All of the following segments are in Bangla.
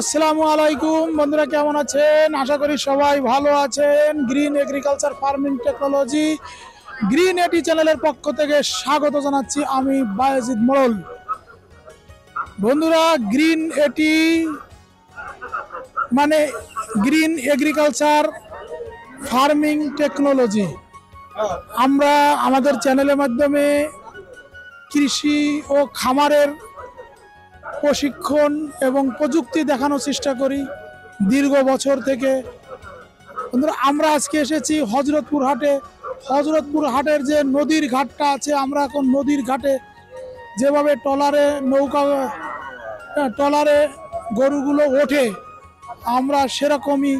আসসালামু আলাইকুম বন্ধুরা, কেমন আছেন? আশা করি সবাই ভালো আছেন। Green agriculture farming technology green এটি চ্যানেলের পক্ষ থেকে স্বাগত জানাচ্ছি। আমি বায়েজিদ মোরল। বন্ধুরা, গ্রিন এটি মানে গ্রিন এগ্রিকালচার ফার্মিং টেকনোলজি। আমরা আমাদের চ্যানেলের মাধ্যমে কৃষি ও খামারের প্রশিক্ষণ এবং প্রযুক্তি দেখানোর চেষ্টা করি দীর্ঘ বছর থেকে। বন্ধুরা, আমরা আজকে এসেছি হযরতপুর হাটে। হযরতপুর হাটের যে নদীর ঘাটটা আছে, আমরা এখন নদীর ঘাটে যেভাবে ট্রলারে গরুগুলো ওঠে, আমরা সেরকমই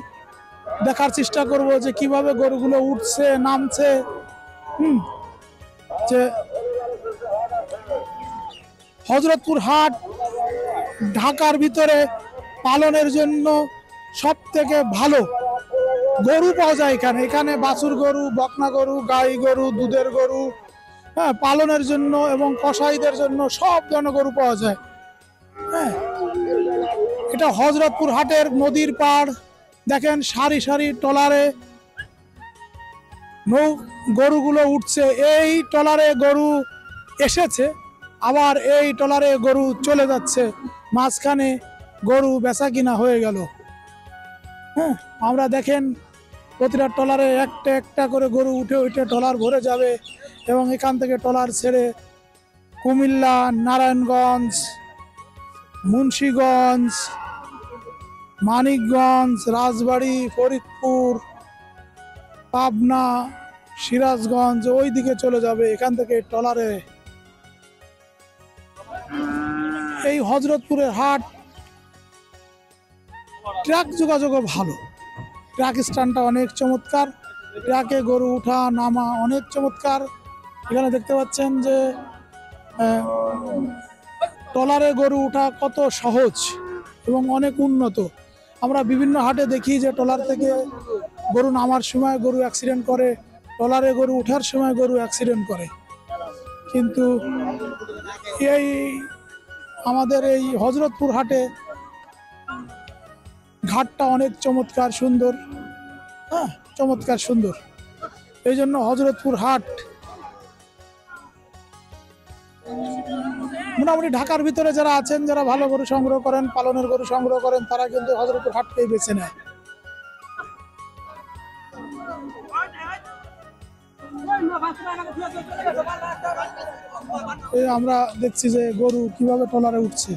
দেখার চেষ্টা করব যে কিভাবে গরুগুলো উঠছে নামছে। যে হযরতপুর হাট ঢাকার ভিতরে পালনের জন্য সব থেকে ভালো গরু পাওয়া যায়। এখানে বাছুর গরু, বকনা গরু, গাই গরু, দুধের গরু, হ্যাঁ, পালনের জন্য এবং কসাইদের জন্য সব ধরনের গরু পাওয়া যায়। হ্যাঁ, এটা হযরতপুর হাটের নদীর পাড়। দেখেন সারি সারি ট্রলারে গরুগুলো উঠছে। এই ট্রলারে গরু এসেছে, আবার এই ট্রলারে গরু চলে যাচ্ছে। মাঝখানে গরু বেচা কিনা হয়ে গেল। হ্যাঁ, আমরা দেখেন প্রতিটা ট্রলারে একটা একটা করে গরু উঠে উঠে ট্রলার ভরে যাবে এবং এখান থেকে ট্রলার ছেড়ে কুমিল্লা, নারায়ণগঞ্জ, মুন্সিগঞ্জ, মানিকগঞ্জ, রাজবাড়ী, ফরিদপুর, পাবনা, সিরাজগঞ্জ ওই দিকে চলে যাবে এখান থেকে ট্রলারে। এই হযরতপুরের হাট ট্রাক যোগাযোগও ভালো। ট্রাক স্ট্যান্ডটা অনেক চমৎকার, ট্রাকে গরু উঠা নামা অনেক চমৎকার। এখানে দেখতে পাচ্ছেন যে ট্রলারে গরু উঠা কত সহজ এবং অনেক উন্নত। আমরা বিভিন্ন হাটে দেখি যে ট্রলার থেকে গরু নামার সময় গরু অ্যাক্সিডেন্ট করে, ট্রলারে গরু ওঠার সময় গরু অ্যাক্সিডেন্ট করে। কিন্তু এই আমাদের এই হযরতপুর হাটে ঘাটটা অনেক চমৎকার সুন্দর। হ্যাঁ, চমৎকার সুন্দর। এই জন্য হযরতপুর হাট মোটামুটি ঢাকার ভিতরে যারা আছেন, যারা ভালো গরু সংগ্রহ করেন, পালনের গরু সংগ্রহ করেন, তারা কিন্তু হযরতপুর হাটকেই বেছে নেয়। আমরা দেখছি যে গরু কিভাবে ট্রলারে উঠছে।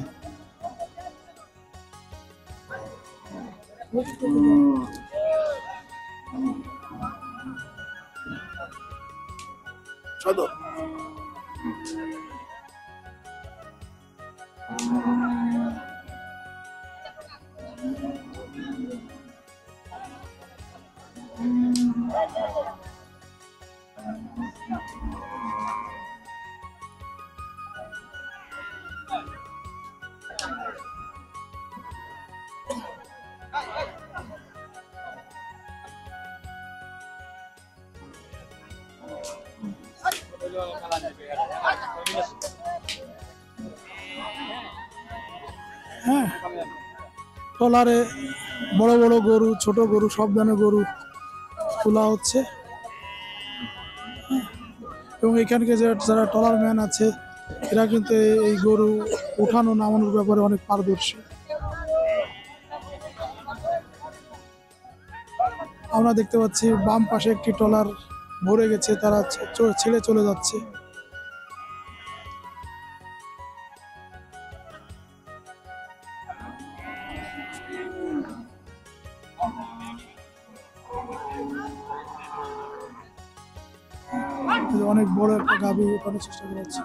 হ্যাঁ, ট্রলারে বড় বড় গরু, ছোট গরু, সব ধরনের গরু তোলা হচ্ছে। এবং এখানকে যারা ট্রলার ম্যান আছে, এরা কিন্তু এই গরু উঠানো নামানোর ব্যাপারে অনেক পারদর্শী। আমরা দেখতে পাচ্ছি বাম পাশে একটি ট্রলার ভরে গেছে, তারা ছেড়ে চলে যাচ্ছে। অনেক বড় একটা গাভী উঠানোর চেষ্টা করা হচ্ছে।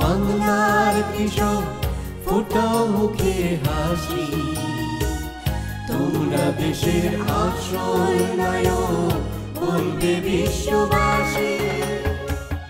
বাংলার কিশোর ফোটাও মুখে হাসি, তোমরা দেশের আসল নায়ক। देवी विश्ववासी।